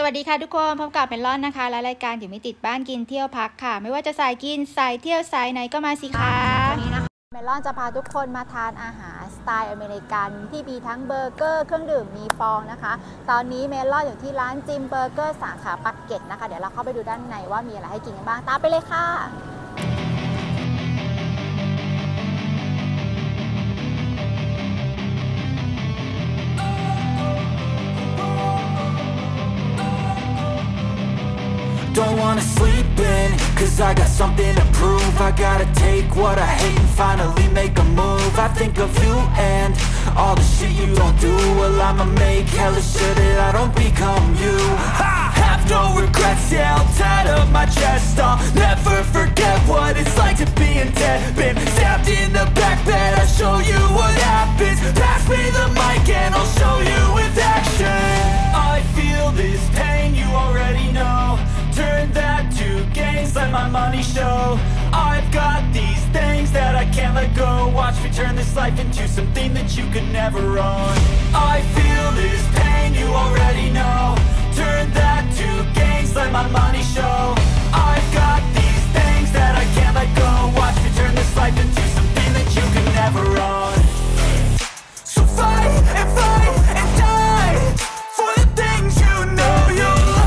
สวัสดีค่ะทุกคนพบกับเมลอนนะคะและรายการอยู่ไม่ติดบ้านกินเที่ยวพักค่ะไม่ว่าจะสายกินสายเที่ยวสายไหนก็มาสิคะเมลอนจะพาทุกคนมาทานอาหารสไตล์อเมริกันที่มีทั้งเบอร์เกอร์เครื่องดื่มมีฟองนะคะตอนนี้เมลอนอยู่ที่ร้านจิมเบอร์เกอร์สาขาปักเกร็ดนะคะเดี๋ยวเราเข้าไปดูด้านในว่ามีอะไรให้กินกันบ้างตามไปเลยค่ะDon't wanna sleep in, cause I got something to prove. I gotta take what I hate and finally make a move. I think of you and all the shit you don't do. Well, I'ma make hella sure that I don't become you. I have no regrets, yeah, I'll tie up my chest. I'll never forget what it's like to be in debt. Been stabbed in the back bed, I'll show you what happens. Pass me the mic and I'll show you with action. I feel this pain, you already know. Turn that to gains, let my money show. I've got these things that I can't let go. Watch me turn this life into something that you could never own. I feel this pain, you already know. Turn that to gains, let my money show. I've got these things that I can't let go. Watch me turn this life into something that you could never own. So fight and fight and die for the things you know you love.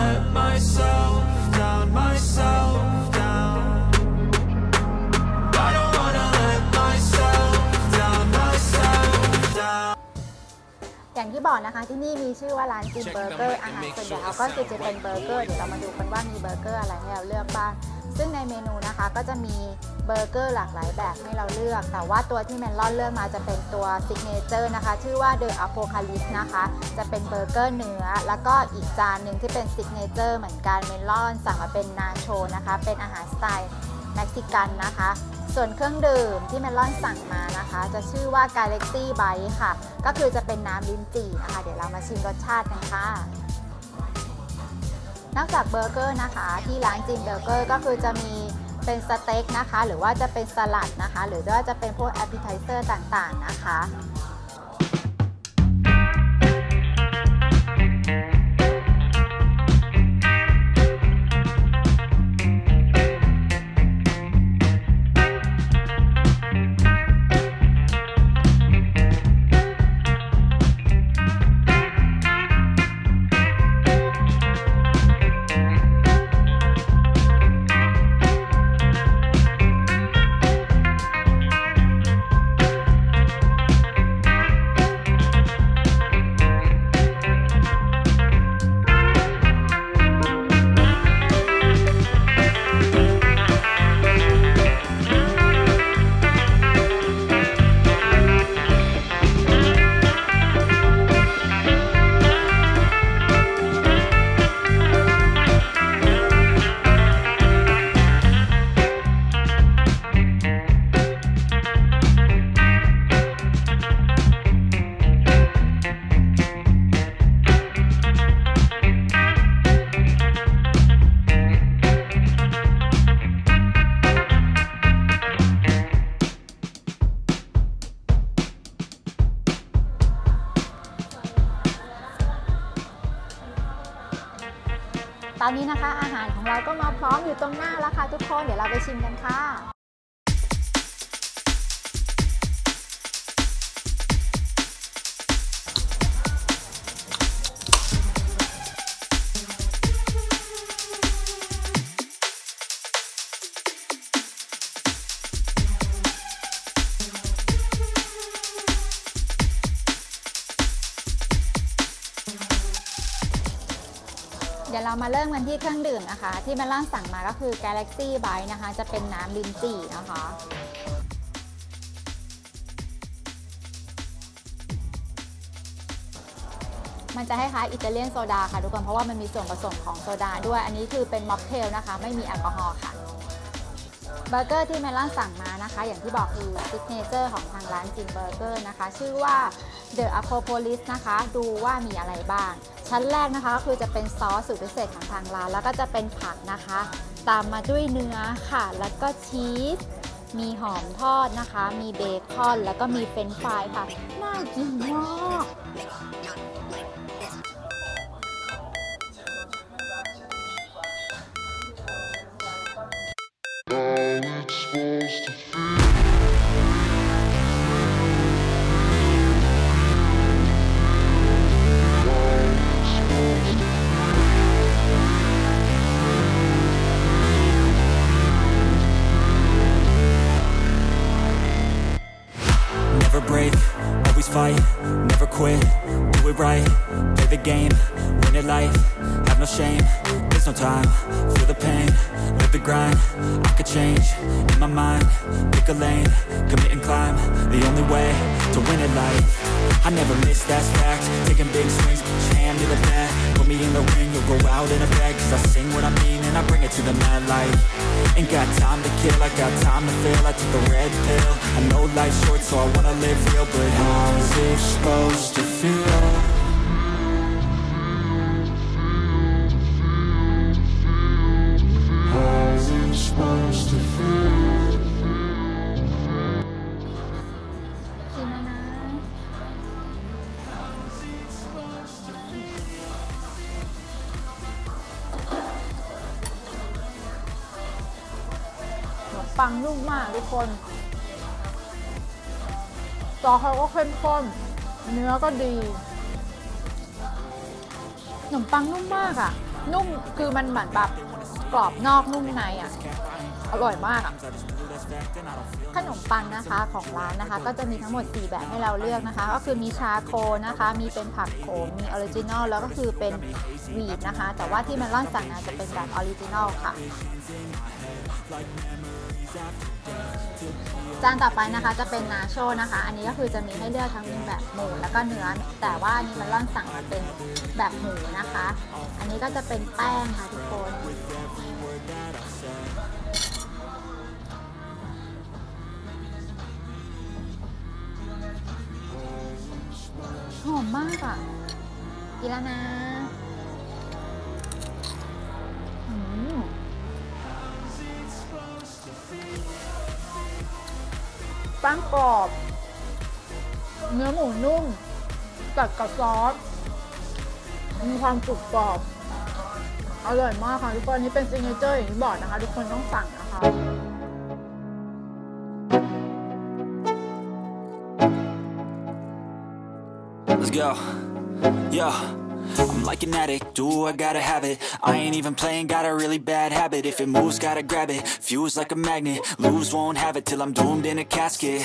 let myself down, myself down. I don't wanna let myself down, myself down. อย่างที่บอกนะคะที่นี่มีชื่อว่าร้านจิมเบอร์เกอร์อาหารส่วนใหญ่เขาก็จะเป็นเบอร์เกอร์เดี๋ยวเรามาดูกันว่ามีเบอร์เกอร์อะไรให้เราเลือกบ้างซึ่งในเมนูนะคะก็จะมีเบอร์เกอร์หลากหลายแบบให้เราเลือกแต่ว่าตัวที่เมลอนเลือกมาจะเป็นตัวซิกเนเจอร์นะคะชื่อว่า The Apocalypse นะคะจะเป็นเบอร์เกอร์เนื้อแล้วก็อีกจานหนึ่งที่เป็นซิกเนเจอร์เหมือนกันเมลอนสั่งมาเป็นนาโชนะคะเป็นอาหารสไตล์เม็กซิกันนะคะส่วนเครื่องดื่มที่เมลอนสั่งมานะคะจะชื่อว่า Galaxy Bite ค่ะก็คือจะเป็นน้ำลิ้นจี่นะคะเดี๋ยวเรามาชิมรสชาติกันค่ะนอกจากเบอร์เกอร์นะคะที่ร้านจิมเบอร์เกอร์ก็คือจะมีเป็นสเต็กนะคะหรือว่าจะเป็นสลัดนะคะหรือว่าจะเป็นพวกแอปเปอร์ไทเซอร์ต่างๆนะคะ ตอนนี้นะคะอาหารของเราก็มาพร้อมอยู่ตรงหน้าแล้วค่ะทุกคนเดี๋ยวเราไปชิมกันค่ะเดี๋ยวเรามาเริ่มกันที่เครื่องดื่มนะคะที่เมล่าสั่งมาก็คือ Galaxy Bite นะคะจะเป็นน้ำลิ้นจี่นะคะมันจะคล้ายๆอิตาเลียนโซดาค่ะทุกคนเพราะว่ามันมีส่วนผสมของโซดาด้วยอันนี้คือเป็นม็อกเทลนะคะไม่มีแอลกอฮอล์ค่ะเบอร์เกอร์ที่เมล่าสั่งมานะคะอย่างที่บอกคือซิกเนเจอร์ของทางร้านจินเบอร์เกอร์นะคะชื่อว่า The Apocalypse นะคะดูว่ามีอะไรบ้างชั้นแรกนะคะก็คือจะเป็นซอสสูตรพิเศษของทางร้านแล้วก็จะเป็นผักนะคะตามมาด้วยเนื้อค่ะแล้วก็ชีสมีหอมทอดนะคะมีเบคอนแล้วก็มีเฟรนช์ฟรายค่ะน่ากินมากAlways fight, never quit, do it right, play the game, win it life, have no shame, there's no time, feel the pain, live the grind, I could change, in my mind, pick a lane, commit and climb, the only way to win it life, I never miss that fact, taking big swings, push hand to the bat, put me in the ring, you'll go out in a bag, cause I sing what I mean and I bring it to the mad light.Ain't got time to kill, I got time to feel, I took the red pill I know life's short so I wanna live real But how's it supposed to feel? How's it supposed to feel? กินแล้วนะปังนุ่มมากทุกคนซอสเขาก็เข้มข้นเนื้อก็ดีขนมปังนุ่มมากอ่ะนุ่มคือมันเหมือนแบบกรอบนอกนุ่มในอ่ะอร่อยมากอ่ะขนมปังนะคะของร้านนะคะก็จะมีทั้งหมด4แบบให้เราเลือกนะคะก็คือมีชาโคนะคะมีเป็นผักโขมมีออริจินอลแล้วก็คือเป็นวีทนะคะแต่ว่าที่มันร่อนสั่งนะจะเป็นแบบออริจินอลค่ะจานต่อไปนะคะจะเป็นนาโชนะคะอันนี้ก็คือจะมีให้เลือกทั้งแบบหมูแล้วก็เนื้อแต่ว่าอันนี้มันร่อนสั่งมาเป็นแบบหมูนะคะอันนี้ก็จะเป็นแป้งค่ะทุกคนหอมมากอ่ะกินแล้วนะปังกรอบเนื้อหมูนุ่มตัดกับซอสมีความกรุบกรอบอร่อยมากค่ะทุกคนนี่เป็นซิกเนเจอร์อย่างที่บอกนะคะทุกคนต้องสั่งนะคะYo, yo, I'm like an addict, do I gotta have it I ain't even playing, got a really bad habit If it moves, gotta grab it, fuse like a magnet Lose, won't have it till I'm doomed in a casket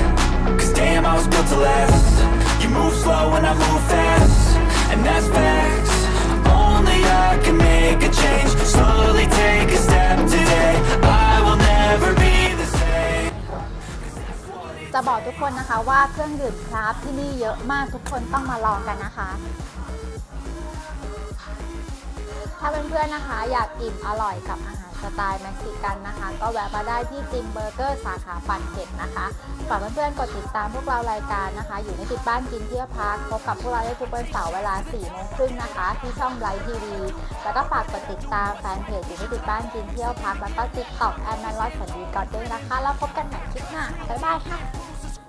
Cause damn, I was built to last You move slow and I move fast And that's facts Only I can make a change Slowly take a step today I will never be the same จะบอกทุกคนนะคะว่าเครื่องดื่มคราฟที่นี่เยอะมากทุกคนต้องมาลองกันนะคะ ถ้าเพื่อนๆนะคะอยากอิ่มอร่อยกับอาหารสไตล์เม็กซิกันนะคะก็แวะมาได้ที่จิมเบอร์เกอร์สาขาปันเกตนะคะฝากเพื่อนๆกดติดตามพวกเรารายการนะคะอยู่ในติดบ้านกินเที่ยวพักพบกับพวกเราได้ทุกวันเสาร์เวลา 16:30 น.นะคะที่ช่องไลฟ์ทีวีแล้วก็ฝากกดติดตามแฟนเพจอยู่ในติดบ้านกินเที่ยวพักแล้วก็ติ๊กต็อกแอนด์แมนลอสสวัสดีก่อนด้วยนะคะแล้วพบกันใหม่คลิปหน้าบ๊ายบายค่ะ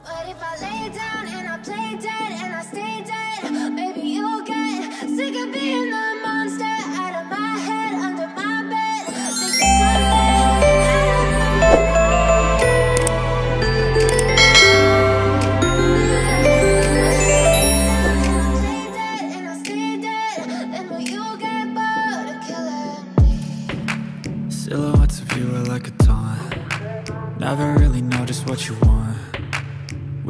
But if I lay down and I play dead and I stay dead, baby, you'll get sick of being the monster out of my head, under my bed. Think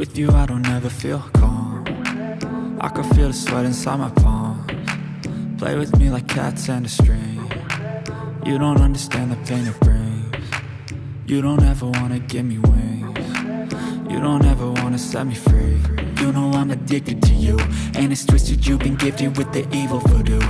with you I don't ever feel calm. I can feel the sweat inside my palms. Play with me like cats and a string. You don't understand the pain it brings. You don't ever wanna give me wings. You don't ever wanna set me free. You know I'm addicted to you, and it's twisted, you've been gifted with the evil voodoo.